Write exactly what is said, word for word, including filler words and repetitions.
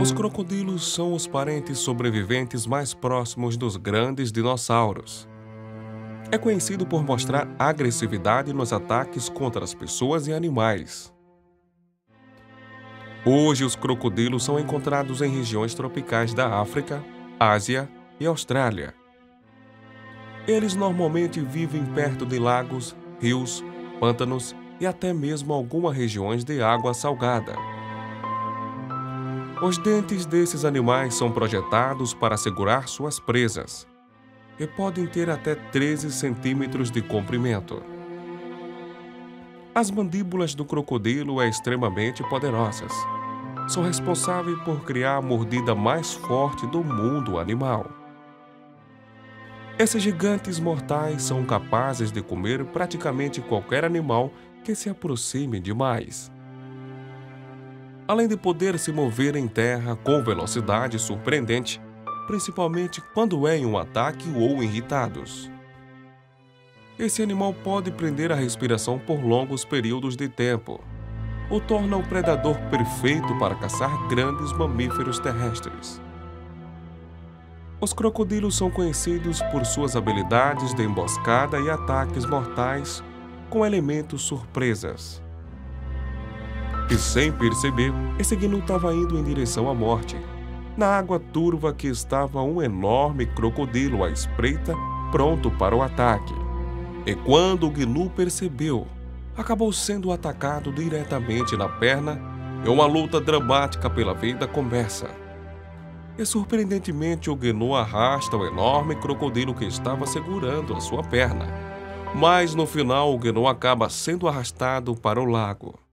Os crocodilos são os parentes sobreviventes mais próximos dos grandes dinossauros. É conhecido por mostrar agressividade nos ataques contra as pessoas e animais. Hoje, os crocodilos são encontrados em regiões tropicais da África, Ásia e Austrália. Eles normalmente vivem perto de lagos, rios, pântanos e até mesmo algumas regiões de água salgada. Os dentes desses animais são projetados para segurar suas presas e podem ter até treze centímetros de comprimento. As mandíbulas do crocodilo são extremamente poderosas. São responsáveis por criar a mordida mais forte do mundo animal. Esses gigantes mortais são capazes de comer praticamente qualquer animal que se aproxime demais. Além de poder se mover em terra com velocidade surpreendente, principalmente quando é em um ataque ou irritados. Esse animal pode prender a respiração por longos períodos de tempo, o torna um predador perfeito para caçar grandes mamíferos terrestres. Os crocodilos são conhecidos por suas habilidades de emboscada e ataques mortais com elementos surpresas. E sem perceber, esse G N U estava indo em direção à morte. Na água turva que estava um enorme crocodilo à espreita, pronto para o ataque. E quando o G N U percebeu, acabou sendo atacado diretamente na perna e uma luta dramática pela vida começa. E surpreendentemente o G N U arrasta o enorme crocodilo que estava segurando a sua perna. Mas no final o G N U acaba sendo arrastado para o lago.